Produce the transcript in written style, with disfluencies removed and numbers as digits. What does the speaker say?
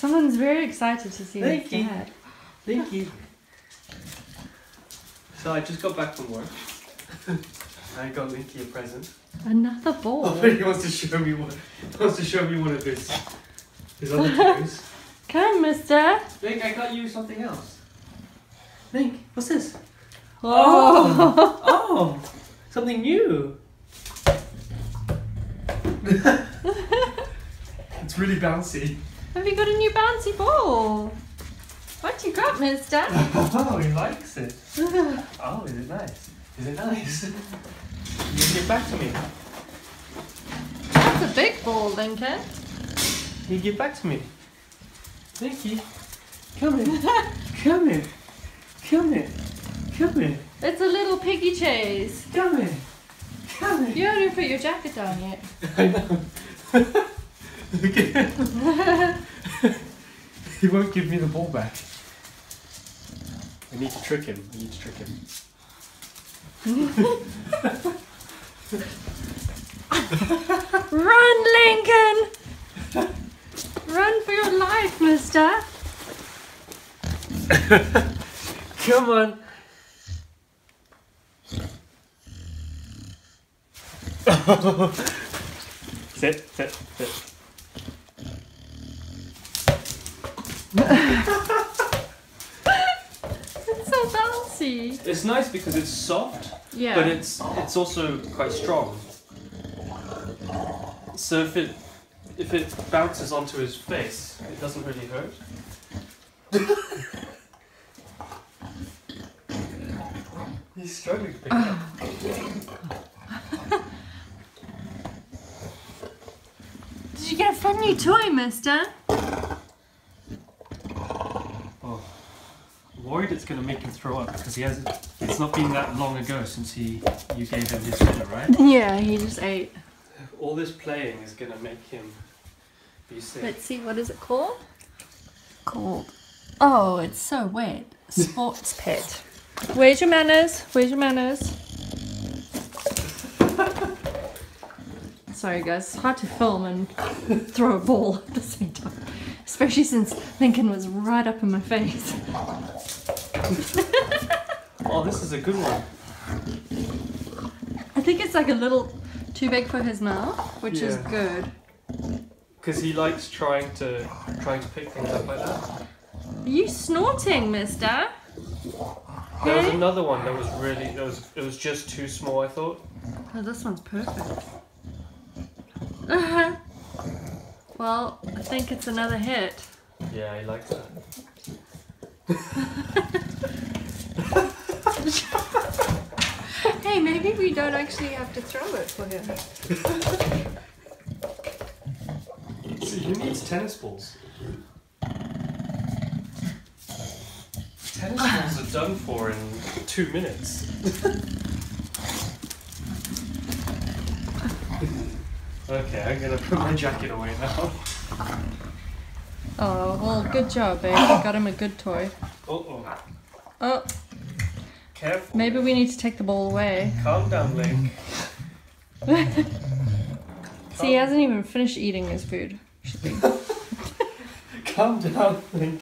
Someone's very excited to see what's ahead. Thank you. So I just got back from work. I got Linky a present. Another ball. Oh, he wants to show me one. He wants to show me one of his other toys. Come, Mister. Link, I got you something else. Link, what's this? Oh, oh, something new. It's really bouncy. Have you got a new bouncy ball? What you got, Mister? Oh, he likes it. Oh, is it nice? Is it nice? You can get back to me. That's a big ball, Lincoln. You get back to me. Thank you. Come here. Come here. Come here. Come here. It's a little piggy chase. Come here. Come here. You haven't even put your jacket down yet. I know. Look at him. He won't give me the ball back. I need to trick him. I need to trick him. Run, Lincoln! Run for your life, mister! Come on! Sit, sit, sit. It's so bouncy. It's nice because it's soft, yeah, but it's also quite strong. So if it bounces onto his face, it doesn't really hurt. He's struggling to pick up. Did you get a fun new toy, mister? Worried it's going to make him throw up because he hasn't. It's not been that long ago since you gave him his dinner, right? Yeah, he just ate. All this playing is going to make him be sick. Let's see, what is it called? Oh, it's so wet. Sports pet. Where's your manners? Where's your manners? Sorry, guys. It's hard to film and throw a ball at the same time, especially since Lincoln was right up in my face. Oh, this is a good one. I think it's like a little too big for his mouth, which is good. Because he likes trying to pick things up like that. Are you snorting, mister? There was another one that was really, it was just too small, I thought. Oh, this one's perfect. Uh-huh. Well, I think it's another hit. Yeah, he likes that. Hey, maybe we don't actually have to throw it for him. See, who needs tennis balls? Tennis balls are done for in 2 minutes. Okay, I'm gonna put my jacket away now. Oh, well, good job, babe. I got him a good toy. Uh-oh. Oh. Careful. Maybe we need to take the ball away. Calm down, Link. See, he hasn't even finished eating his food. Calm down, Link.